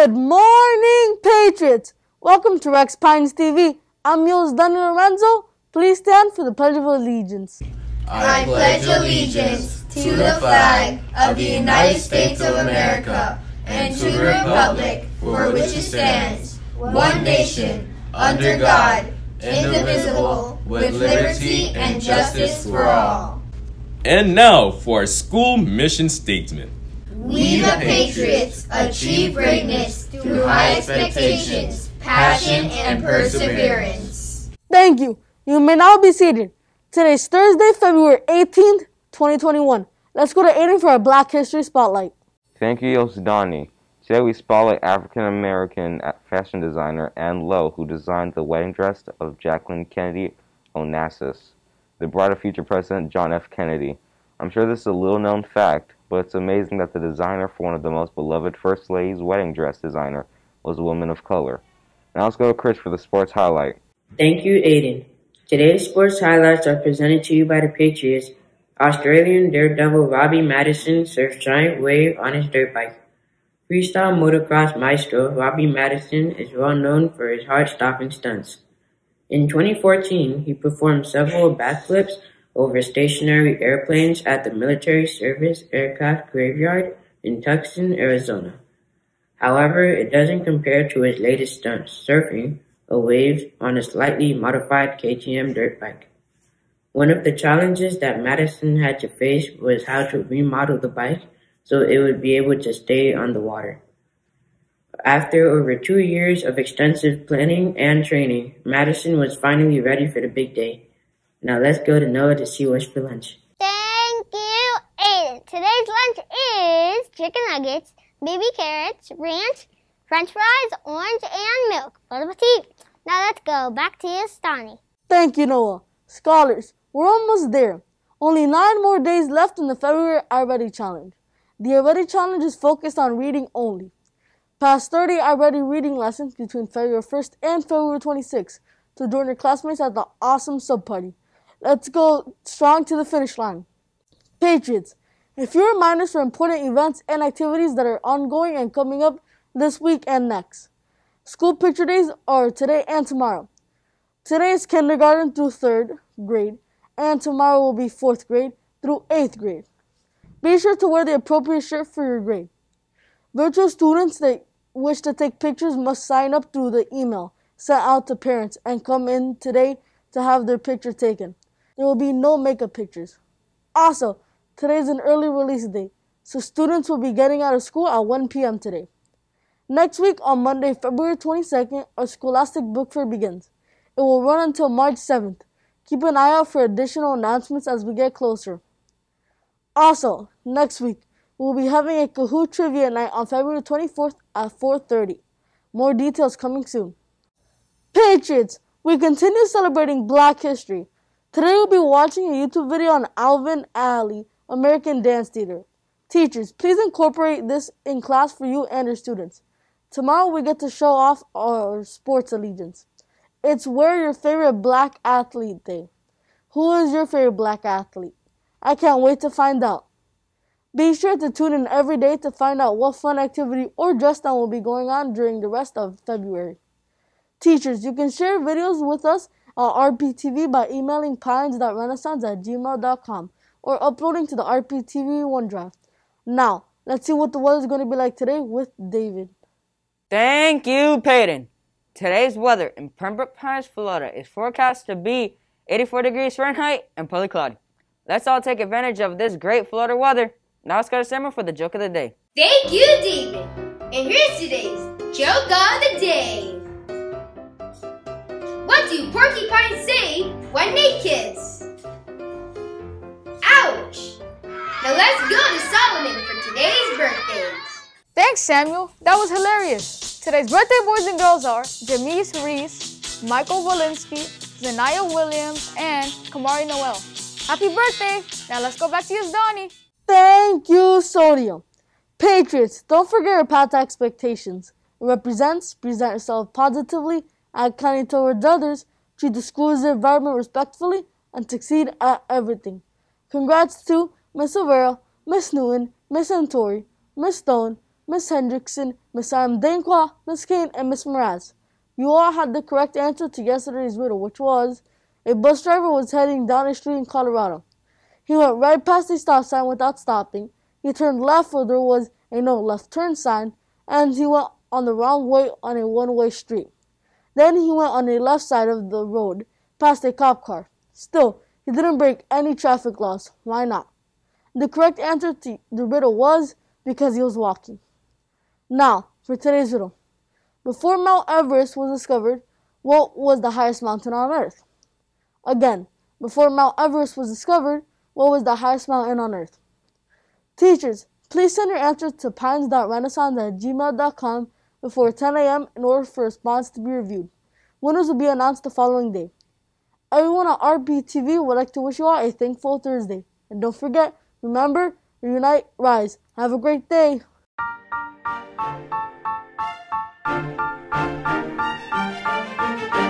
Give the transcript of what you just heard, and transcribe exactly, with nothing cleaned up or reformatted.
Good morning, Patriots! Welcome to Rex Pines T V. I'm Myles Daniel Lorenzo. Please stand for the Pledge of Allegiance. I pledge allegiance to the flag of the United States of America and to the republic for which it stands, one nation, under God, indivisible, with liberty and justice for all. And now for our school mission statement. We the Patriots achieve greatness through high expectations, passion, and perseverance. Thank you. You may now be seated. Today's Thursday, February eighteenth, twenty twenty-one. Let's go to Aiden for our Black History Spotlight. Thank you, Yosdani. Today we spotlight African-American fashion designer Ann Lowe, who designed the wedding dress of Jacqueline Kennedy Onassis, the bride of future President John F. Kennedy. I'm sure this is a little-known fact, but it's amazing that the designer for one of the most beloved First Lady's wedding dress designer was a woman of color. Now let's go to Chris for the sports highlight. Thank you, Aiden. Today's sports highlights are presented to you by the Patriots. Australian daredevil Robbie Madison surfs giant wave on his dirt bike. Freestyle motocross maestro Robbie Madison is well known for his heart-stopping stunts. In twenty fourteen, he performed several backflips over stationary airplanes at the Military Service Aircraft Graveyard in Tucson, Arizona. However, it doesn't compare to his latest stunt, surfing a wave on a slightly modified K T M dirt bike. One of the challenges that Madison had to face was how to remodel the bike so it would be able to stay on the water. After over two years of extensive planning and training, Madison was finally ready for the big day. Now let's go to Noah to see what's for lunch. Thank you, Aiden. Today's lunch is chicken nuggets, baby carrots, ranch, french fries, orange, and milk. Bon appetit. Now let's go back to Yosdani. Thank you, Noah. Scholars, we're almost there. Only nine more days left in the February I Ready Challenge. The I Ready Challenge is focused on reading only. Past thirty I Ready reading lessons between February first and February twenty-sixth to join your classmates at the awesome sub-party. Let's go strong to the finish line. Patriots, a few reminders for important events and activities that are ongoing and coming up this week and next. School picture days are today and tomorrow. Today is kindergarten through third grade, and tomorrow will be fourth grade through eighth grade. Be sure to wear the appropriate shirt for your grade. Virtual students that wish to take pictures must sign up through the email sent out to parents and come in today to have their picture taken. There will be no makeup pictures. Also, today is an early release day, so students will be getting out of school at one p m today. Next week, on Monday, February twenty-second, our Scholastic Book Fair begins. It will run until March seventh. Keep an eye out for additional announcements as we get closer. Also, next week, we'll be having a Kahoot Trivia Night on February twenty-fourth at four thirty. More details coming soon. Patriots, we continue celebrating Black history. Today we'll be watching a YouTube video on Alvin Alley, American Dance Theater. Teachers, please incorporate this in class for you and your students. Tomorrow we get to show off our sports allegiance. It's Wear Your Favorite Black Athlete Day. Who is your favorite black athlete? I can't wait to find out. Be sure to tune in every day to find out what fun activity or dress down will be going on during the rest of February. Teachers, you can share videos with us on R P T V by emailing pines dot renaissance at gmail dot com or uploading to the R P T V OneDrive. Now, let's see what the weather is going to be like today with David. Thank you, Peyton. Today's weather in Pembroke Pines, Florida is forecast to be eighty-four degrees Fahrenheit and partly cloudy. Let's all take advantage of this great Florida weather. Now it's got a simmer for the joke of the day. Thank you, David. And here's today's joke of the day. What do porcupines say when they kiss? Ouch! Now let's go to Solomon for today's birthdays. Thanks, Samuel. That was hilarious. Today's birthday boys and girls are Jamiesse Reese, Michael Walensky, Zania Williams, and Kamari Noel. Happy birthday! Now let's go back to Yosdani. Thank you, Sodium. Patriots, don't forget your path to expectations. It represents, present yourself positively, act kindly towards others, treat the school's environment respectfully, and succeed at everything. Congrats to Miss O'Vara, Miss Newman, Miss Santori, Miss Stone, Miss Hendrickson, Miss Adam Dainqua, Miss Kane, and Miss Mraz. You all had the correct answer to yesterday's riddle, which was, a bus driver was heading down a street in Colorado. He went right past a stop sign without stopping. He turned left where there was a no left turn sign, and he went on the wrong way on a one-way street. Then he went on the left side of the road, past a cop car. Still, he didn't break any traffic laws. Why not? The correct answer to the riddle was, because he was walking. Now, for today's riddle. Before Mount Everest was discovered, what was the highest mountain on Earth? Again, before Mount Everest was discovered, what was the highest mountain on Earth? Teachers, please send your answers to pines dot renaissance at gmail dot com before ten a m in order for response to be reviewed. Winners will be announced the following day. Everyone on R P T V would like to wish you all a thankful Thursday. And don't forget, remember, reunite, rise. Have a great day. Thank you.